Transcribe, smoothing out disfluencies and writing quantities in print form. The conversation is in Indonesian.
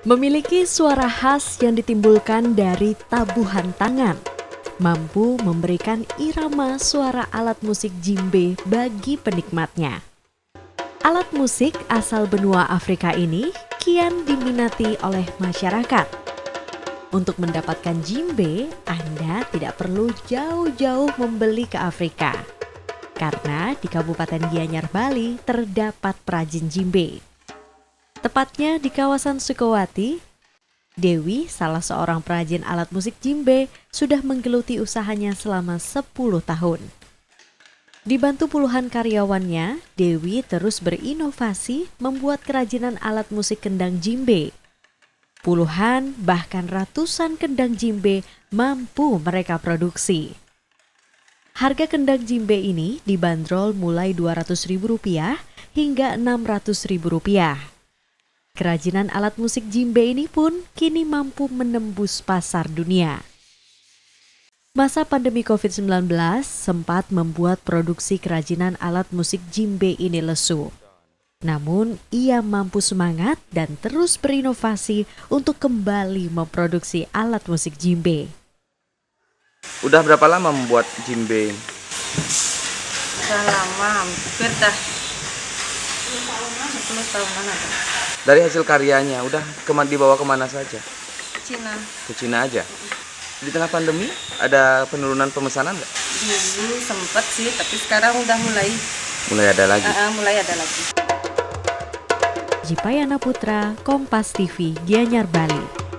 Memiliki suara khas yang ditimbulkan dari tabuhan tangan, mampu memberikan irama suara alat musik jimbe bagi penikmatnya. Alat musik asal benua Afrika ini kian diminati oleh masyarakat. Untuk mendapatkan jimbe, Anda tidak perlu jauh-jauh membeli ke Afrika, karena di Kabupaten Gianyar, Bali terdapat perajin jimbe. Tepatnya di kawasan Sukawati, Dewi, salah seorang perajin alat musik jimbe, sudah menggeluti usahanya selama 10 tahun. Dibantu puluhan karyawannya, Dewi terus berinovasi membuat kerajinan alat musik kendang jimbe. Puluhan bahkan ratusan kendang jimbe mampu mereka produksi. Harga kendang jimbe ini dibanderol mulai Rp200.000 hingga Rp600.000. Kerajinan alat musik jimbe ini pun kini mampu menembus pasar dunia. Masa pandemi Covid-19 sempat membuat produksi kerajinan alat musik jimbe ini lesu. Namun ia mampu semangat dan terus berinovasi untuk kembali memproduksi alat musik jimbe. Udah berapa lama membuat jimbe? Sudah lama, hampir dah 10 tahunan ada. Dari hasil karyanya, udah dibawa kemana saja? Ke Cina. Ke Cina aja? Di tengah pandemi, ada penurunan pemesanan nggak? Dulu sempet sih, tapi sekarang udah mulai. Mulai ada lagi? Mulai ada lagi. Jipayana Putra, Kompas TV, Gianyar, Bali.